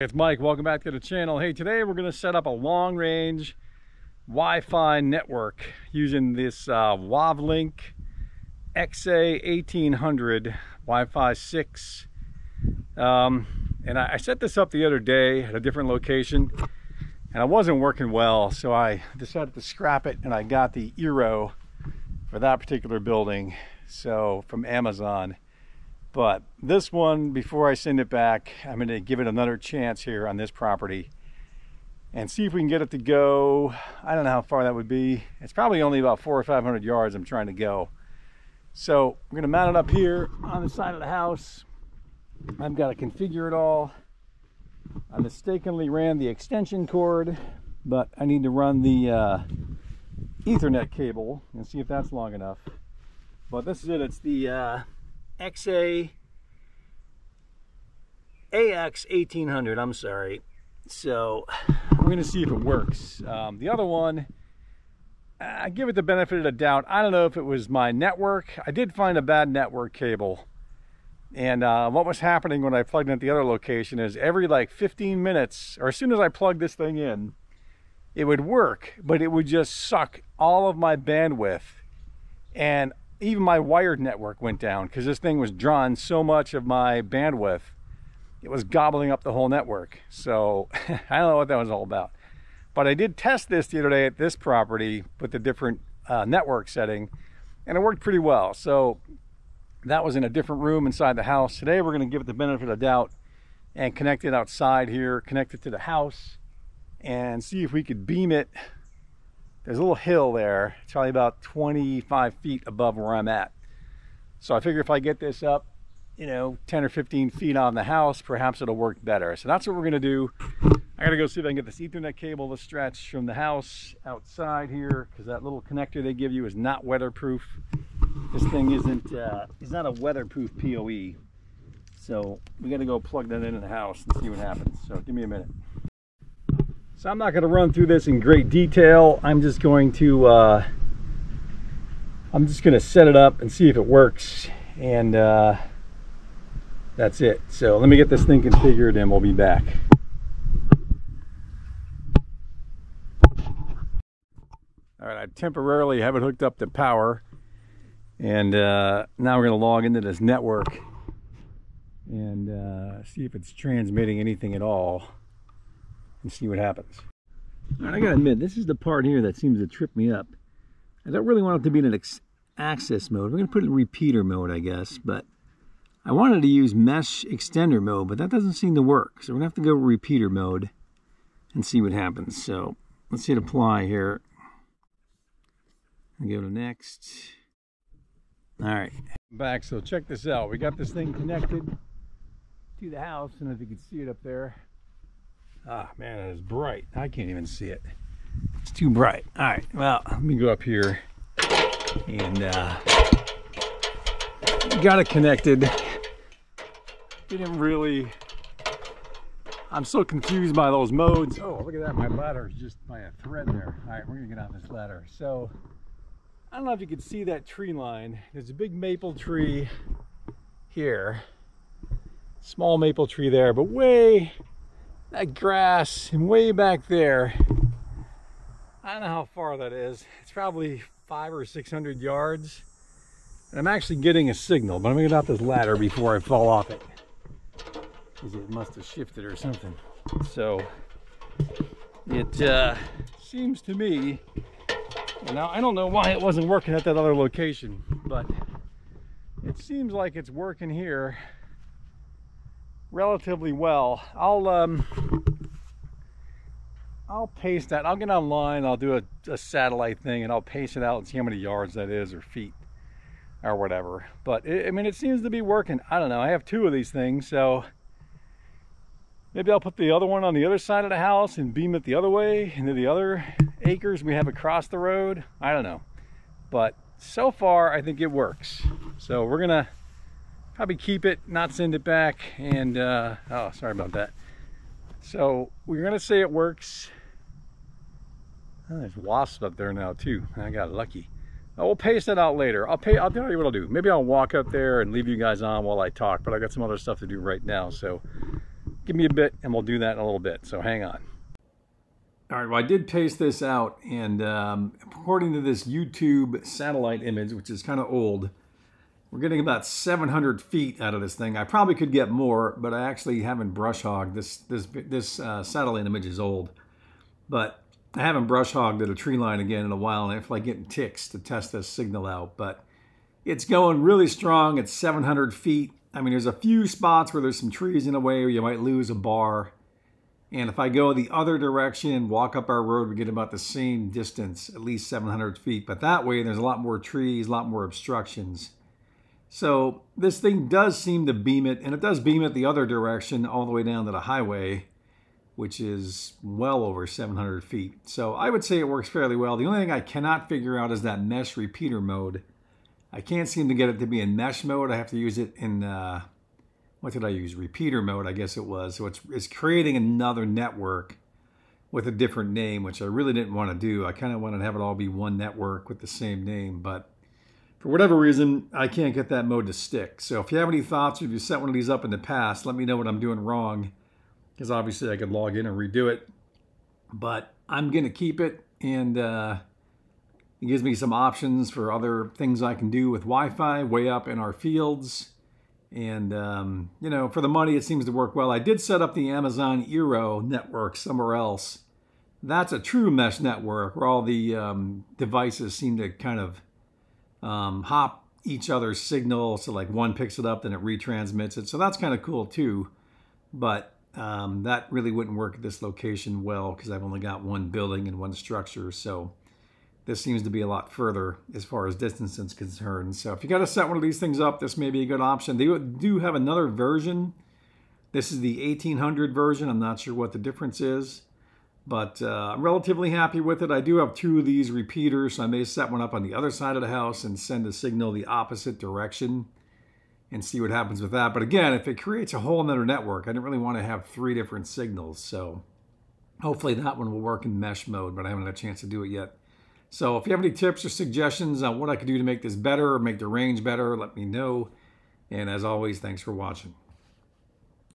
It's Mike, welcome back to the channel. Hey, today we're going to set up a long-range Wi-Fi network using this WAVLINK AX1800 Wi-Fi 6. And I set this up the other day at a different location, and I wasn't working well, so I decided to scrap it, and I got the Eero for that particular building, so from Amazon. But this one, before I send it back, I'm going to give it another chance here on this property and see if we can get it to go. I don't know how far that would be. It's probably only about 400 or 500 yards I'm trying to go. So we're going to mount it up here on the side of the house. I've got to configure it all. I mistakenly ran the extension cord, but I need to run the Ethernet cable and see if that's long enough. But this is it. It's the AX1800, I'm sorry. So we're going to see if it works. The other one, I give it the benefit of the doubt. I don't know if it was my network. I did find a bad network cable. And what was happening when I plugged in at the other location is every like 15 minutes, or as soon as I plugged this thing in, it would work, but it would just suck all of my bandwidth. And even my wired network went down because this thing was drawing so much of my bandwidth. It was gobbling up the whole network. So I don't know what that was all about. But I did test this the other day at this property with a different network setting, and it worked pretty well. So that was in a different room inside the house. Today we're going to give it the benefit of the doubt and connect it outside here, connect it to the house, and see if we could beam it. There's a little hill there. It's probably about 25 feet above where I'm at. So I figure if I get this up, you know, 10 or 15 feet on the house, perhaps it'll work better. So that's what we're gonna do. I gotta go see if I can get this Ethernet cable to stretch from the house outside here, because that little connector they give you is not weatherproof. This thing isn't, it's not a weatherproof PoE. So we gotta go plug that in the house and see what happens. So give me a minute. So I'm not going to run through this in great detail. I'm just going to set it up and see if it works, and that's it. So let me get this thing configured and we'll be back. All right, I temporarily have it hooked up to power, and now we're going to log into this network and see if it's transmitting anything at all. And see what happens. All right, I gotta admit, this is the part here that seems to trip me up. I don't really want it to be in an access mode. We're gonna put it in repeater mode, I guess, but I wanted to use mesh extender mode, but that doesn't seem to work. So we're gonna have to go repeater mode and see what happens. So let's hit apply here and go to next. All right, back. So check this out. We got this thing connected to the house, and if you can see it up there. Ah, man, it is bright. I can't even see it. It's too bright. All right, well, let me go up here and got it connected. Didn't really... I'm so confused by those modes. Oh, look at that. My ladder is just by a thread there. All right, we're going to get on this ladder. So, I don't know if you can see that tree line. There's a big maple tree here. Small maple tree there, but way... that grass and way back there, I don't know how far that is. It's probably 500 or 600 yards. And I'm actually getting a signal, but I'm gonna get out this ladder before I fall off it, because it must have shifted or something. So it seems to me, now I don't know why it wasn't working at that other location, but it seems like it's working here relatively well. I'll paste that. I'll get online, I'll do a satellite thing, and I'll paste it out and see how many yards that is, or feet, or whatever. But I mean, it seems to be working. I don't know, I have two of these things, so maybe I'll put the other one on the other side of the house and beam it the other way into the other acres we have across the road. I don't know, but so far I think it works. So we're gonna probably keep it, not send it back, and oh, sorry about that. So we're gonna say it works. Oh, there's wasps up there now too. I got lucky. I will paste that out later. I'll tell you what I'll do. Maybe I'll walk up there and leave you guys on while I talk, but I got some other stuff to do right now. So Give me a bit and we'll do that in a little bit, so hang on. All right, well, I did paste this out, and according to this YouTube satellite image, which is kind of old, we're getting about 700 feet out of this thing. I probably could get more, but I actually haven't brush hogged. This satellite image is old, but I haven't brush hogged at a tree line again in a while, and I feel like getting ticks to test this signal out, but it's going really strong at 700 feet. I mean, there's a few spots where there's some trees in the way where you might lose a bar. And if I go the other direction, walk up our road, we get about the same distance, at least 700 feet. But that way, there's a lot more trees, a lot more obstructions. So this thing does seem to beam it, and it does beam it the other direction all the way down to the highway, which is well over 700 feet. So I would say it works fairly well. The only thing I cannot figure out is that mesh repeater mode. I can't seem to get it to be in mesh mode. I have to use it in, what did I use? Repeater mode, I guess it was. So it's creating another network with a different name, which I really didn't want to do. I kind of wanted to have it all be one network with the same name, but for whatever reason, I can't get that mode to stick. So if you have any thoughts, or if you set one of these up in the past, let me know what I'm doing wrong, because obviously I could log in and redo it. But I'm going to keep it, and it gives me some options for other things I can do with Wi-Fi way up in our fields. And, you know, for the money, it seems to work well. I did set up the Amazon Eero network somewhere else. That's a true mesh network where all the devices seem to kind of hop each other's signal. So like one picks it up, then it retransmits it. So that's kind of cool too. But that really wouldn't work at this location well, because I've only got one building and one structure. So this seems to be a lot further as far as distance is concerned. So if you got to set one of these things up, this may be a good option. They do have another version. This is the 1800 version. I'm not sure what the difference is, but I'm relatively happy with it. I do have two of these repeaters, so I may set one up on the other side of the house and send the signal the opposite direction and see what happens with that. But again, if it creates a whole another network, I didn't really want to have three different signals. So hopefully that one will work in mesh mode, but I haven't had a chance to do it yet. So if you have any tips or suggestions on what I could do to make this better or make the range better, let me know. And as always, thanks for watching.